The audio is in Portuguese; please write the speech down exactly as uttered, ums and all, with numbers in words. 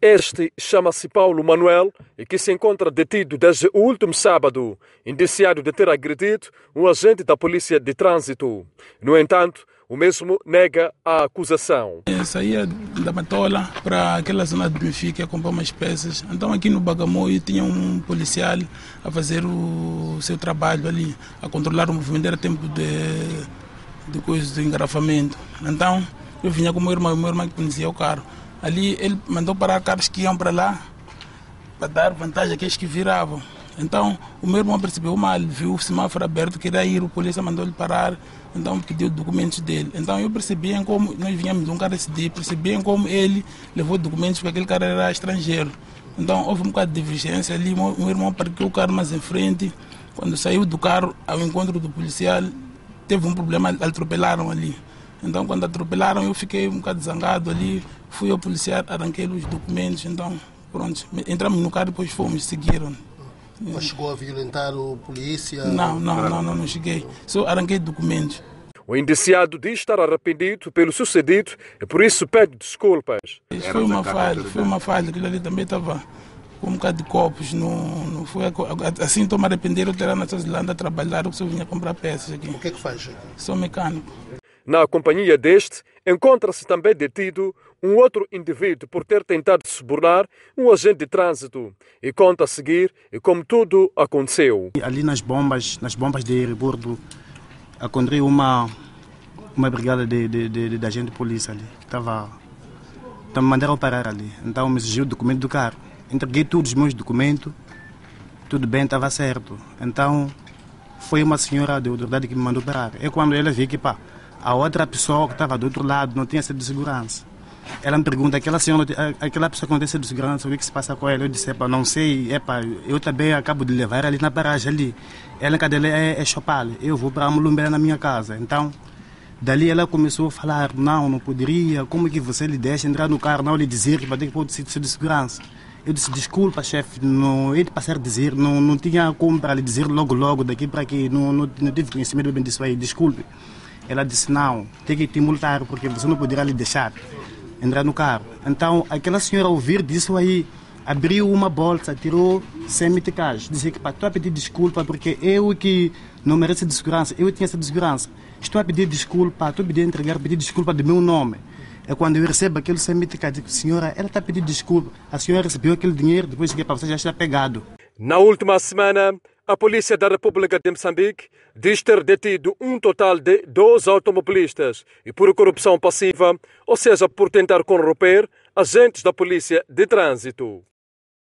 Este chama-se Paulo Manuel e que se encontra detido desde o último sábado, indiciado de ter agredido um agente da Polícia de Trânsito. No entanto, o mesmo nega a acusação. Eu saía da Matola para aquela zona de Benfica a comprar umas peças. Então aqui no Bagamoio tinha um policial a fazer o seu trabalho ali, a controlar o movimento, era tempo de, de coisas de engarrafamento. Então eu vinha com o meu irmão, o meu irmão que conhecia o carro. Ali ele mandou parar carros que iam para lá para dar vantagem àqueles que viravam. Então, o meu irmão percebeu mal, viu o semáforo aberto, queria ir, o polícia mandou-lhe parar, então pediu documentos dele. Então, eu percebi como, nós vinhamos de um cara esse dia, percebi como ele levou documentos porque aquele cara era estrangeiro. Então, houve um bocado de divergência ali, o meu irmão parqueou o carro mais em frente, quando saiu do carro ao encontro do policial, teve um problema, atropelaram ali. Então, quando atropelaram, eu fiquei um bocado zangado ali, fui ao policial, arranquei-lhe os documentos, então, pronto, entramos no carro e depois fomos, seguiram. Mas chegou a violentar o polícia? Não, não, não, não, não cheguei. Só arranquei documentos. O indiciado diz estar arrependido pelo sucedido e por isso pede desculpas. Foi uma falha, foi uma falha. Aquilo ali também estava com um bocado de copos. Não, não foi assim, estou me arrependendo de ter na Estrela Landa a trabalhar, eu só vinha comprar peças aqui. O que é que faz? Sou mecânico. Na companhia deste, encontra-se também detido um outro indivíduo por ter tentado subornar um agente de trânsito e conta a seguir como tudo aconteceu. Ali nas bombas, nas bombas de rebordo, encontrei uma, uma brigada de, de, de, de agente de polícia ali, que estava, me mandaram parar ali, então me exigiu o documento do carro. Entreguei todos os meus documentos, tudo bem, estava certo. Então foi uma senhora de autoridade que me mandou parar. E quando ela viu que pá, a outra pessoa que estava do outro lado não tinha sido de segurança, ela me pergunta, aquela senhora, aquela pessoa que não tem sido de segurança, o que se passa com ela? Eu disse, epa, não sei, epa, eu também acabo de levar ela ali na paragem ali. Ela cadela é, é chopal, eu vou para a Mulumbeira na minha casa. Então, dali ela começou a falar, não, não poderia, como é que você lhe deixa entrar no carro, não lhe dizer que vai ter que pôr o cinto de segurança. Eu disse, desculpa, chefe, não, ele passar a dizer, não, não tinha como para lhe dizer logo, logo, daqui para aqui, não, não, não tive conhecimento bem disso aí, desculpe. Ela disse, não, tem que te multar, porque você não poderá lhe deixar entrar no carro. Então, aquela senhora, ao ouvir disso aí, abriu uma bolsa, tirou cem meticais, disse que estou a pedir desculpa porque eu que não mereço de segurança, eu tinha essa de segurança. Estou a pedir desculpa, estou a pedir entregar, pedir desculpa do meu nome. É quando eu recebo aquele cem meticais, digo, senhora, ela está a pedir desculpa. A senhora recebeu aquele dinheiro, depois que para você já está pegado. Na última semana, a Polícia da República de Moçambique diz ter detido um total de doze automobilistas e por corrupção passiva, ou seja, por tentar corromper agentes da Polícia de Trânsito.